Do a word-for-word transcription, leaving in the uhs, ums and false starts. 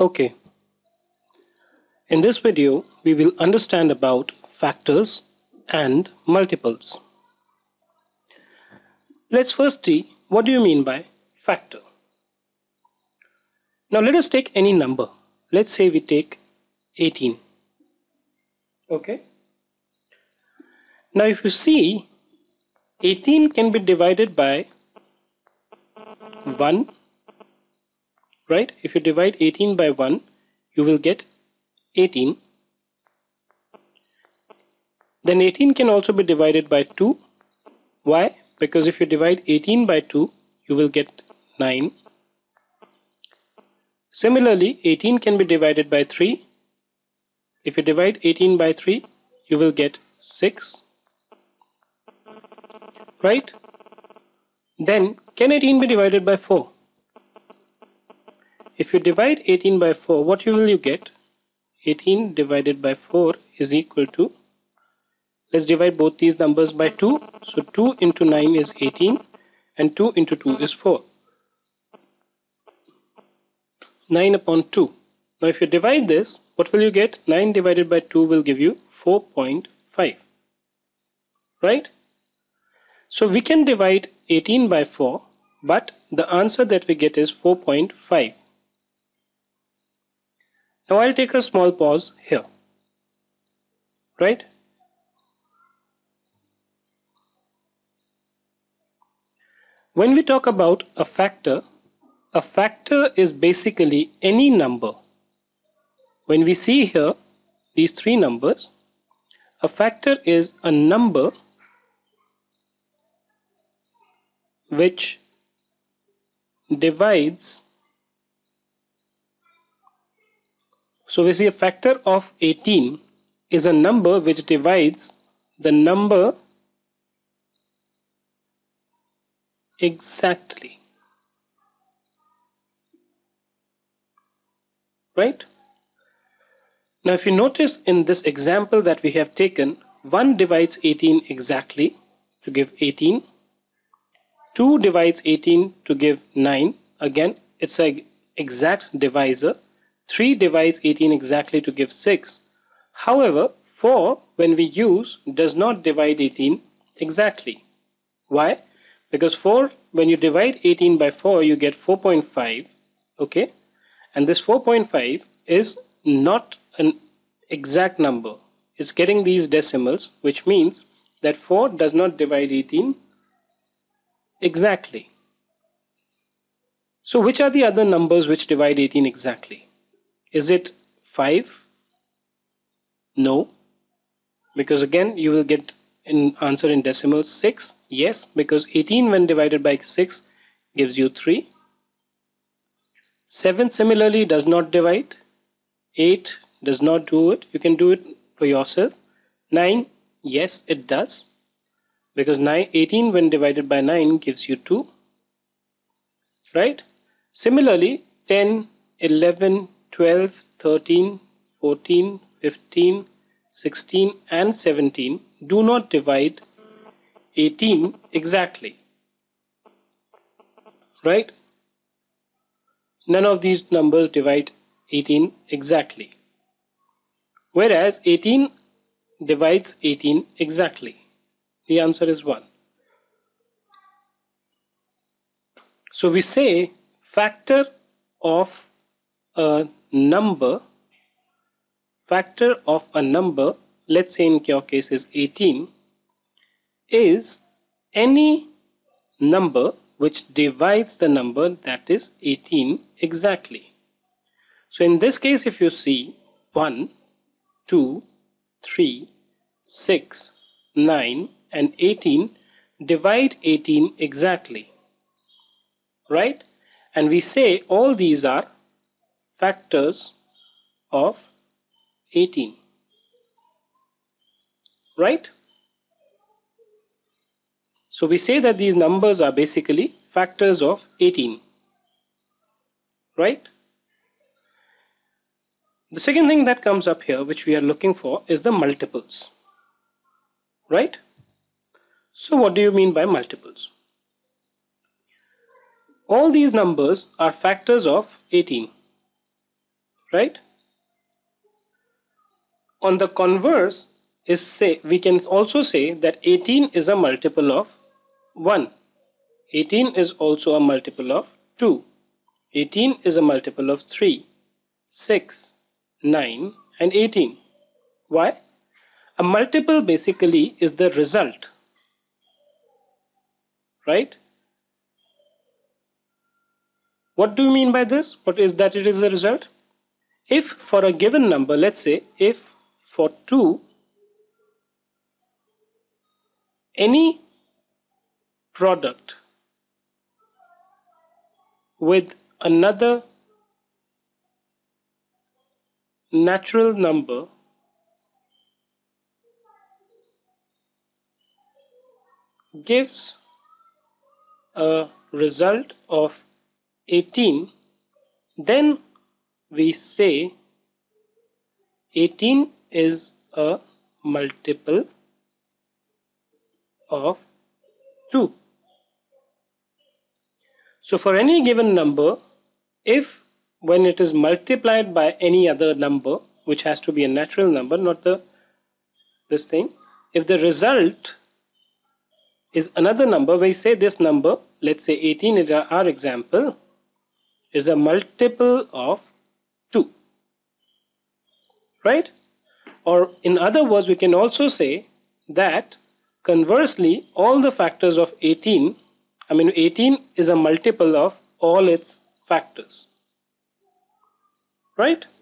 Okay, in this video we will understand about factors and multiples. Let's first see, what do you mean by factor? Now let us take any number. Let's say we take eighteen. Okay. Now if you see, eighteen can be divided by one, right? If you divide eighteen by one, you will get eighteen. Then eighteen can also be divided by two. Why? Because if you divide eighteen by two, you will get nine. Similarly, eighteen can be divided by three. If you divide eighteen by three, you will get six. Right? Then, can eighteen be divided by four? If you divide eighteen by four, what will you get? eighteen divided by four is equal to, let's divide both these numbers by two. So two into nine is eighteen and two into two is four. nine upon two. Now if you divide this, what will you get? nine divided by two will give you four point five. Right? So we can divide eighteen by four, but the answer that we get is four point five. Now I'll take a small pause here. Right? When we talk about a factor, a factor is basically any number. When we see here these three numbers, a factor is a number which divides. So we see a factor of eighteen is a number which divides the number exactly. Right? Now if you notice in this example that we have taken, one divides eighteen exactly to give eighteen, two divides eighteen to give nine, again it's an exact divisor, three divides eighteen exactly to give six. However, four, when we use, does not divide eighteen exactly. Why? Because four, when you divide eighteen by four, you get four point five, okay? And this four point five is not an exact number. It's getting these decimals, which means that four does not divide eighteen exactly. So which are the other numbers which divide eighteen exactly? Is it five? No. Because again, you will get an answer in decimals. Six? Yes, because eighteen when divided by six gives you three. seven similarly does not divide, eight does not do it, you can do it for yourself. nine, yes it does, because nine, eighteen when divided by nine gives you two, right? Similarly, ten, eleven, twelve, thirteen, fourteen, fifteen, sixteen and seventeen do not divide eighteen exactly, right? None of these numbers divide eighteen exactly, whereas eighteen divides eighteen exactly. The answer is one. So we say factor of a number, factor of a number, let's say in your case is eighteen, is any number which divides the number that is eighteen exactly. So in this case, if you see, one, two, three, six, nine and eighteen divide eighteen exactly, right? And we say all these are factors of eighteen, right? So we say that these numbers are basically factors of eighteen, right? The second thing that comes up here, which we are looking for, is the multiples, right? So what do you mean by multiples? All these numbers are factors of eighteen, right? On the converse is say we can also say that eighteen is a multiple of one. eighteen is also a multiple of two. eighteen is a multiple of three, six, nine and eighteen. Why? A multiple basically is the result, right? What do you mean by this? What is that it is the result? If for a given number, let's say if for two, any product with another natural number gives a result of eighteen, then we say eighteen is a multiple of two. So for any given number, if when it is multiplied by any other number, which has to be a natural number, not the this thing, if the result is another number, we say this number, let's say eighteen in our example, is a multiple of two, right? Or in other words, we can also say that conversely, all the factors of eighteen, I mean eighteen is a multiple of all its factors, right?